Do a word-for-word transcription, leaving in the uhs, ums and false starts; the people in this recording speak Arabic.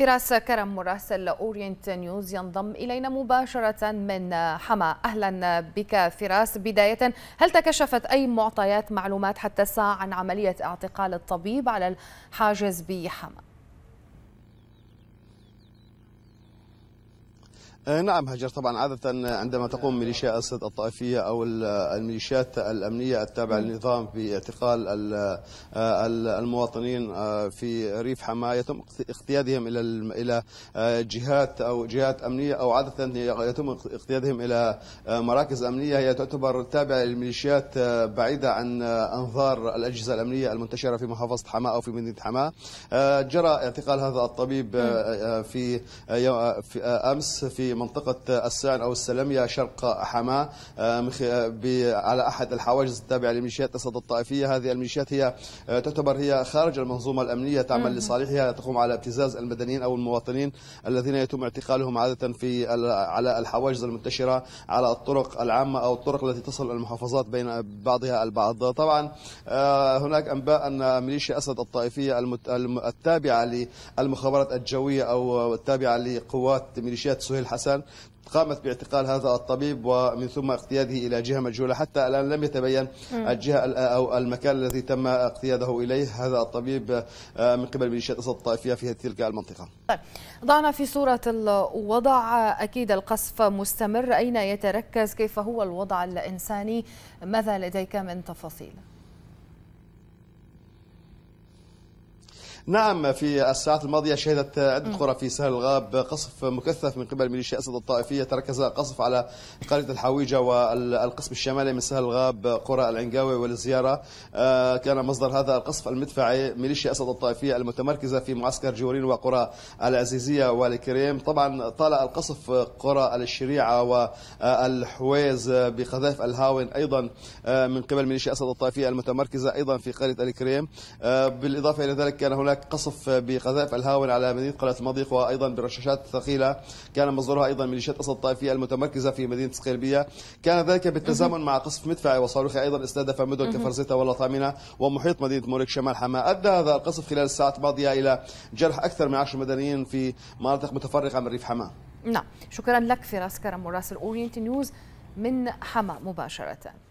فراس كرم مراسل أورينت نيوز ينضم إلينا مباشرة من حماة. أهلا بك فراس. بداية، هل تكشفت أي معطيات معلومات حتى الساعة عن عملية اعتقال الطبيب على الحاجز بحماة؟ نعم هاجر، طبعا عادة عندما تقوم ميليشيا أسد الطائفية أو الميليشيات الأمنية التابعة للنظام باعتقال المواطنين في ريف حماة، يتم اقتيادهم إلى إلى جهات أو جهات أمنية، أو عادة يتم اقتيادهم إلى مراكز أمنية هي تعتبر تابعة للميليشيات بعيدة عن أنظار الأجهزة الأمنية المنتشرة في محافظة حماة أو في مدينة حماة. جرى اعتقال هذا الطبيب في أمس في منطقة السعن أو السلمية شرق حماة على أحد الحواجز التابعة لميليشيات أسد الطائفية. هذه الميليشيات هي تعتبر هي خارج المنظومة الأمنية، تعمل لصالحها، تقوم على ابتزاز المدنيين أو المواطنين الذين يتم اعتقالهم عادة في على الحواجز المنتشرة على الطرق العامة أو الطرق التي تصل المحافظات بين بعضها البعض. طبعا هناك أنباء أن ميليشيا أسد الطائفية التابعة للمخابرات الجوية أو التابعة لقوات ميليشيات سهيل حسن قامت باعتقال هذا الطبيب ومن ثم اقتياده إلى جهة مجهولة. حتى الآن لم يتبين الجهة أو المكان الذي تم اقتياده إليه هذا الطبيب من قبل ميليشيات أسد الطائفية في تلك المنطقة. طيب، ضعنا في صورة الوضع، أكيد القصف مستمر، أين يتركز؟ كيف هو الوضع الإنساني؟ ماذا لديك من تفاصيل؟ نعم، في الساعات الماضية شهدت عدة قرى في سهل الغاب قصف مكثف من قبل ميليشيا أسد الطائفية. تركز القصف على قرية الحويجة والقسم الشمالي من سهل الغاب، قرى العنقاوي والزيارة. كان مصدر هذا القصف المدفعي ميليشيا أسد الطائفية المتمركزة في معسكر جورين وقرى العزيزية والكريم. طبعا طال القصف قرى الشريعة والحويز بقذائف الهاون أيضا من قبل ميليشيا أسد الطائفية المتمركزة أيضا في قرية الكريم. بالإضافة إلى ذلك كان هناك قصف بقذائف الهاون على مدينة قلعة المضيق وأيضا برشاشات ثقيلة كان مصدرها أيضا ميليشيات أسد الطائفية المتمركزة في مدينة سقلبية. كان ذلك بالتزامن مع قصف مدفعي وصاروخي أيضا استهدف مدن كفرزيتا واللاطامنة ومحيط مدينة موريك شمال حماة. أدى هذا القصف خلال الساعات الماضية إلى جرح أكثر من عشرة مدنيين في مناطق متفرقة من ريف حماة. نعم، شكرا لك فراس كرم مراسل أورينت نيوز من حماة مباشرة.